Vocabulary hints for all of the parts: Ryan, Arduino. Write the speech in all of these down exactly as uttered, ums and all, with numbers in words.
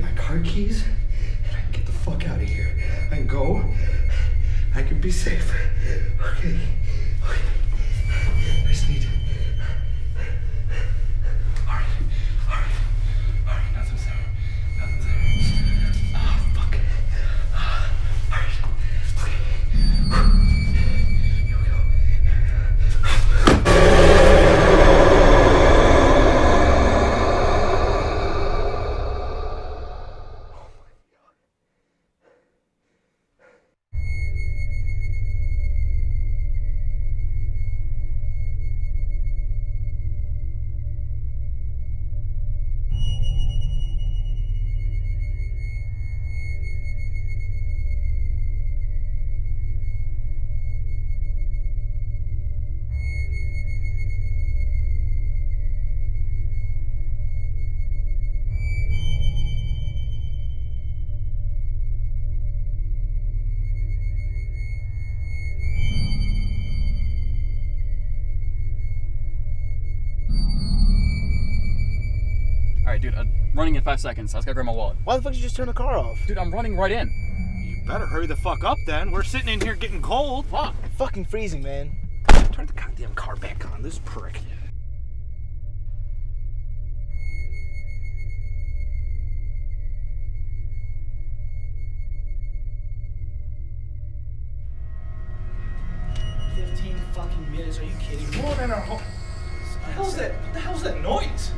get my car keys and I can get the fuck out of here. I can go. I can be safe. Okay. Okay. I just need to. Alright. Alright. Alright. Nothing's there. Nothing's there. Ah, oh, fuck. Ah, alright. Okay. Here we go. Oh my God. Alright, dude, I'm running in five seconds. I just gotta grab my wallet. Why the fuck did you just turn the car off? Dude, I'm running right in. You better hurry the fuck up then. We're sitting in here getting cold. Fuck. I'm fucking freezing, man. Turn the goddamn car back on, this prick. fifteen fucking minutes, are you kidding me? More than our home. What the hell's that? What the hell's that noise?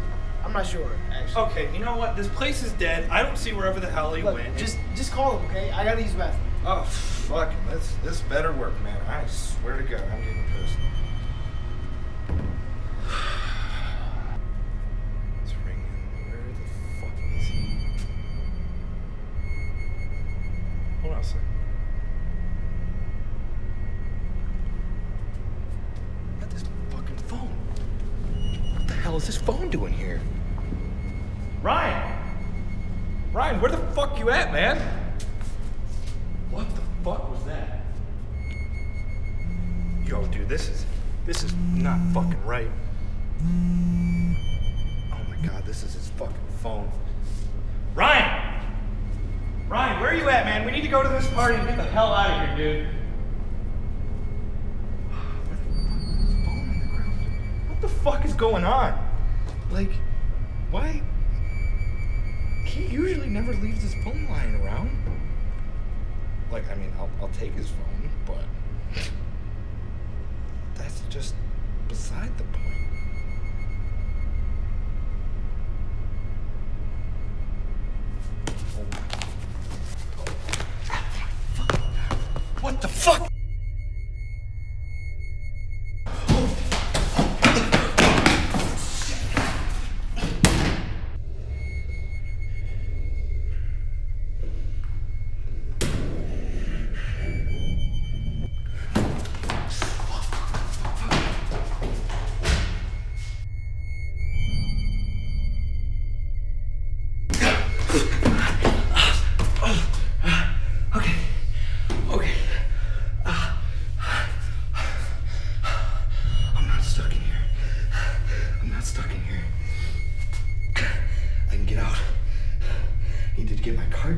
I'm not sure, actually. Okay, you know what? This place is dead. I don't see wherever the hell he Look, went. Just just call him, okay? I gotta use the bathroom. Oh, fuck. This, this better work, man. I swear to God, I'm getting pissed. It's ringing. Where the fuck is he? Hold on a second. Look at this fucking phone. What the hell is this phone doing here? Ryan! Ryan, where the fuck you at, man? What the fuck was that? Yo, dude, this is... This is not fucking right. Oh my God, this is his fucking phone. Ryan! Ryan, where are you at, man? We need to go to this party and get the hell out of here, dude. Where the fuck is his phone in the ground? What the fuck is going on? Like, why... He usually never leaves his phone lying around. Like, I mean, I'll, I'll take his phone, but that's just beside the point. What the fuck?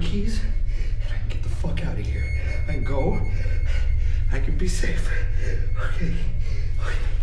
Keys, and I can get the fuck out of here. I can go. I can be safe. Okay. Okay.